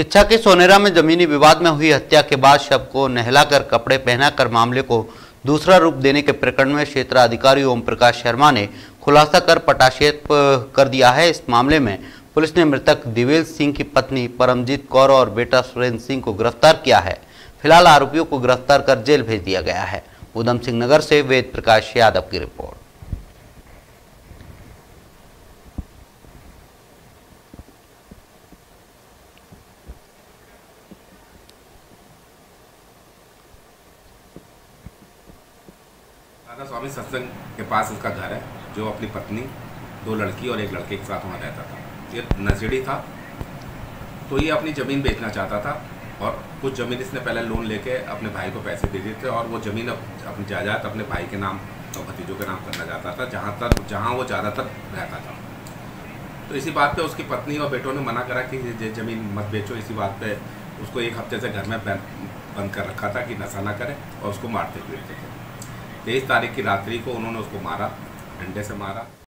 किच्छा के सोनेरा में जमीनी विवाद में हुई हत्या के बाद शव को नहलाकर कपड़े पहनाकर मामले को दूसरा रूप देने के प्रकरण में क्षेत्राधिकारी ओम प्रकाश शर्मा ने खुलासा कर पटाक्षेप कर दिया है। इस मामले में पुलिस ने मृतक दिवेश सिंह की पत्नी परमजीत कौर और बेटा सुरेंद्र सिंह को गिरफ्तार किया है। फिलहाल आरोपियों को गिरफ्तार कर जेल भेज दिया गया है। उधम सिंह नगर से वेद प्रकाश यादव की रिपोर्ट। दादा स्वामी सत्संग के पास उसका घर है, जो अपनी पत्नी, दो लड़की और एक लड़के के साथ वहाँ रहता था। ये नजड़ी था, तो ये अपनी ज़मीन बेचना चाहता था और कुछ ज़मीन इसने पहले लोन लेके अपने भाई को पैसे दे दिए थे और वो ज़मीन अपनी जायदाद अपने भाई के नाम और भतीजों के नाम करना चाहता था, जहाँ वो ज़्यादातर रहता था। तो इसी बात पर उसकी पत्नी और बेटों ने मना करा कि ये ज़मीन मत बेचो। इसी बात पर उसको एक हफ्ते से घर में बंद कर रखा था कि नशा ना करे और उसको मारते पीटते थे। 23 तारीख की रात्रि को उन्होंने उसको मारा, डंडे से मारा।